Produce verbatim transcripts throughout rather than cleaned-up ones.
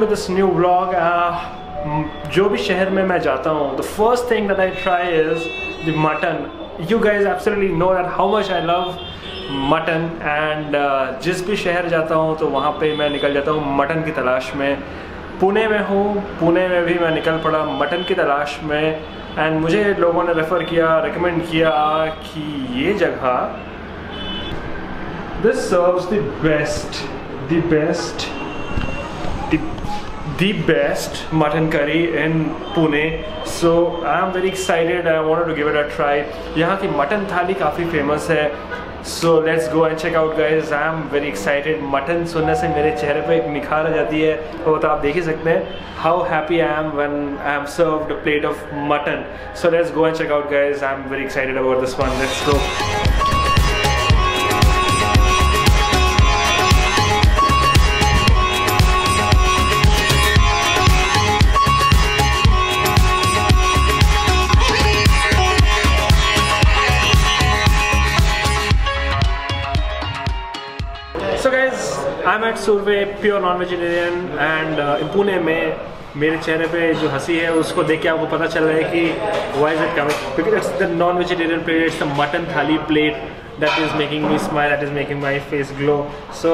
welcome to this new vlog. जो भी शहर में मैं जाता हूँ, the first thing that I try is the mutton. You guys absolutely know that how much I love mutton, and uh, जिस भी शहर जाता हूँ तो वहाँ पे मैं निकल जाता हूँ मटन की तलाश में. पुणे में हूँ, पुणे में भी मैं निकल पड़ा मटन की तलाश में, एंड मुझे लोगों ने रेफ़र किया, रिकमेंड किया कि ये जगह This serves the best, the best, the, the best mutton curry in Pune. So I am very excited. I wanted to give it a try. यहाँ की मटन थाली काफ़ी फेमस है. So let's go and check out, guys. I am very excited. Mutton सुनने से मेरे चेहरे पे एक निखार आ जाती है. वो तो आप देख ही सकते हैं. How happy I am when I am served a plate of mutton. So let's go and check out, guys. I am very excited about this one. Let's go. So guys, I'm at Surve's Pure Non-Vegetarian, and uh, in Pune में मेरे चेहरे पे जो हंसी है उसको देख के आपको पता चल रहा है कि why is it coming? Because it's the non-vegetarian plate, it's the mutton thali plate that is making me smile, that is making my face glow. So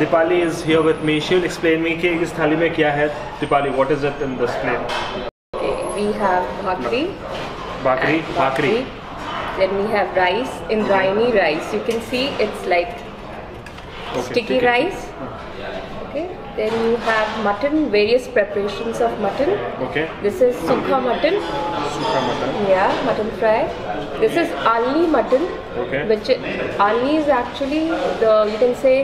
Dipali is here with me. She'll explain me कि इस थाली में क्या है. Dipali, what is it in this plate? Okay, we have bhakri. Bhakri, bhakri. Then we have rice, indrayani rice. You can see it's like Okay, sticky rice. Okay. Then you have mutton, various preparations of mutton. Okay. This is sukha mutton. Sukha mutton. Yeah, mutton fry. This is alni mutton. Okay. Which alni is actually the, you can say,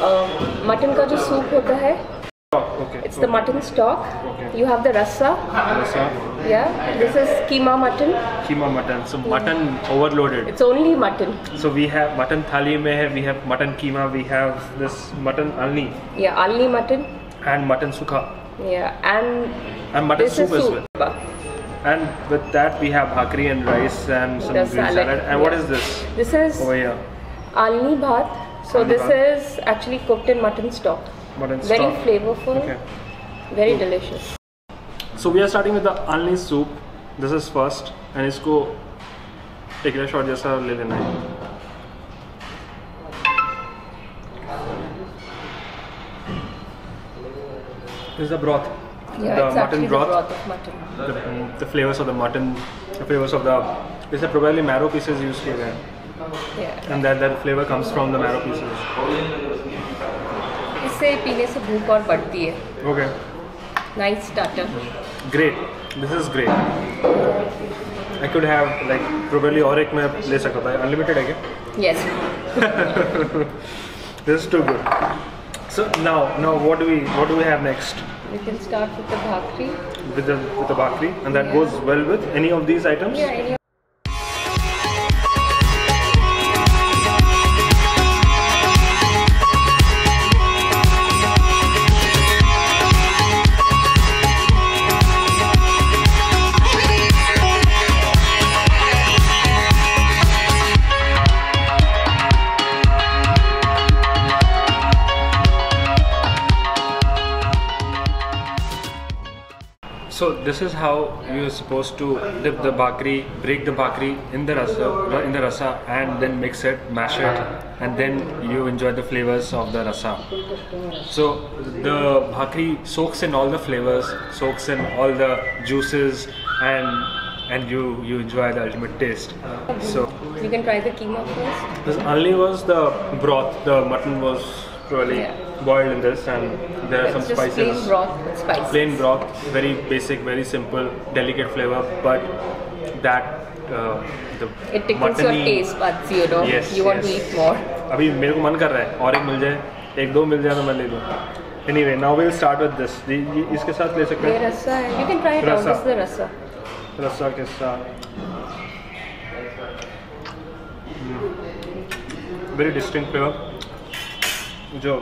uh, mutton ka jo soup hota hai. Okay. It's the mutton stock. Okay. You have the rasa. Rasa. Yeah. Okay. This is keema mutton. Keema mutton. So mutton yeah. overloaded. It's only mutton. So we have mutton thali mein hai, we have mutton keema, we have this mutton alni. Yeah, alni mutton. And mutton sukha. Yeah, and and mutton soup, soup as well. Ba. And with that we have bhakri and rice and some green salad. salad. And yeah. what is this? This is over here. Alni bhat. So alni this bhat. is actually cooked in mutton stock. Very stock. flavorful, okay. very Ooh. delicious. So we are starting with the alni soup. This is first, and इसको एक ले shot जैसा ले लेना है. This is the broth. Yeah, the it's mutton broth. The broth of mutton. The, the flavors of the mutton, the flavors of the. This is probably marrow pieces used here, yeah. and that that flavor comes from the marrow pieces. से पीने से भूख और बढ़ती है. Okay. Nice starter. Great. This is great. I could have like probably और एक मैं ले सकता था. Unlimited है क्या? Yes. This is too good. So now, now what do we what do we have next? We can start with the bhakri. With the with the bhakri, and that yeah. goes well with any of these items. Yeah. Any So this is how you are supposed to dip the bhakri, break the bhakri in the rasa, in the rasa, and then mix it, mash it, and then you enjoy the flavors of the rasa. So the bhakri soaks in all the flavors, soaks in all the juices, and and you you enjoy the ultimate taste. So you can try the keema first. This only was the broth. The mutton was probably. Yeah. Boiled in this, and there are it's some spices. Plain broth with spices. Plain broth, very basic, very simple, delicate flavor, but that uh, the it tickles your taste buds, you know. Yes, you want yes. to eat more. अभी मेरे को मन कर रहा है और एक मिल जाए, एक दो मिल जाए तो मैं ले लूँ. Anyway, now we'll start with this. इसके साथ ले सकते हैं. ये रसा है. You can try it out. This is the rasa. रसा के साथ. Very distinct flavor. जो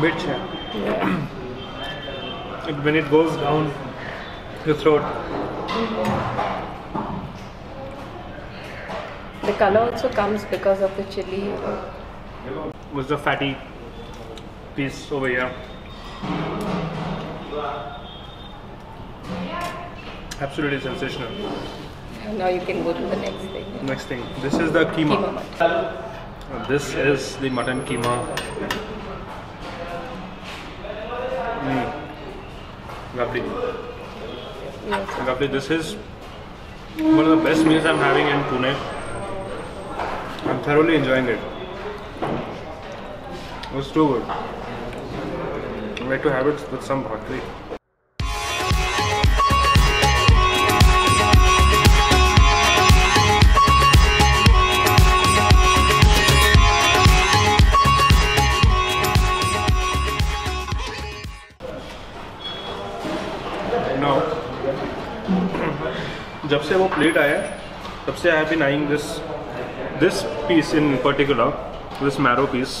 मिर्च है, it when it goes down your throat. The color also comes because of the chili. Was the fatty piece over here? Absolutely sensational. Now you can go to the next thing. Next thing. This is the keema. keema This is the mutton keema. Mm. Lovely. Yes. Lovely. This is one of the best meals I'm having in Pune. I'm thoroughly enjoying it. It was too good. I'd like to have it with some bhakri. जब से वो plate आया तब से I have been eyeing this this piece in particular this marrow piece.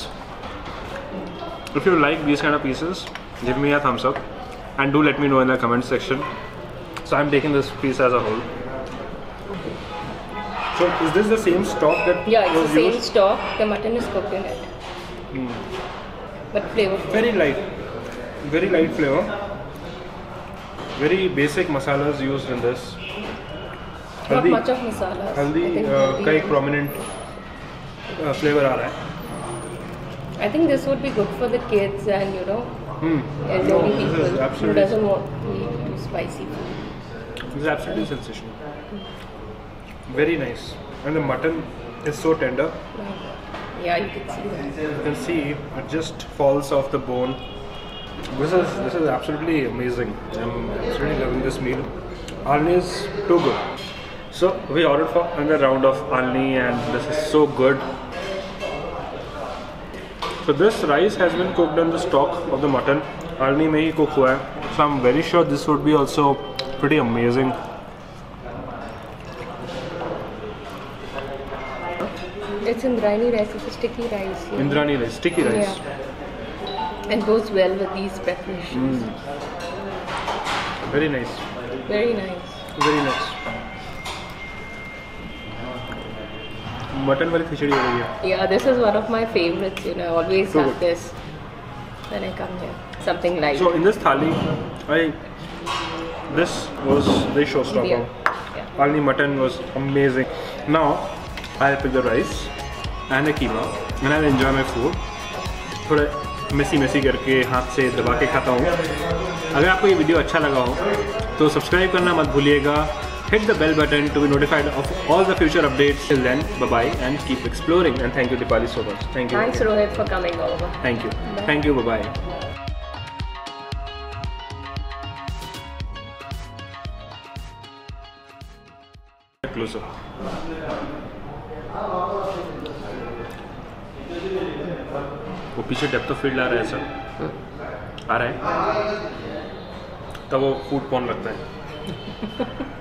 If you like these kind of pieces, give me a thumbs up and do let me know in the comment section. So I'm taking this piece as a whole. So is this the same stock that yeah, it's the same stock. The mutton is cooked in it, mm. but flavorful. Very light, very light flavor. Very basic masalas used in this. Not much of masalas. Haldi uh, ka ek prominent uh, flavor aa raha hai. I think this would be good for the kids and you know hmm. elderly no, people who doesn't want to eat too spicy food. This is absolutely sensational. Hmm. Very nice, and the mutton is so tender. Yeah, you can see that. You can see it just falls off the bone. This is this is absolutely amazing. I'm absolutely loving this meal. Alni is too good. So we ordered for another round of alni, and this is so good. So this rice has been cooked in the stock of the mutton. Alni mein hi cook hua hai. So I'm very sure this would be also pretty amazing. It's indrayani rice. It's a sticky rice. Yeah. Indrayani rice, sticky rice. Yeah. And goes well with these preparations. Mm. Very nice. Very nice. Very nice. Mutton wali khichdi ho rahi hai. Yeah, this is one of my favorites. You know, I always so have good. This when I come here. Something like. So in this thali, I this was the showstopper. Yeah. Yeah. Alni mutton was amazing. Now I'll pick the rice and the keema, and I'll enjoy my food. थोड़ा messy messy करके हाथ से दबा के खाता हूँ. अगर आपको ये वीडियो अच्छा लगा हो तो सब्सक्राइब करना मत भूलिएगा. Hit the bell button to be notified of all the future updates. Till then, bye-bye and keep exploring. And thank you, Dipali, so much. Thank you. Thanks, Rohit, for coming over. Thank you. Bye. Thank you. Bye-bye. Closer. वो पीछे depth of field आ रहा है sir. आ रहा है. तब वो food porn लगता है.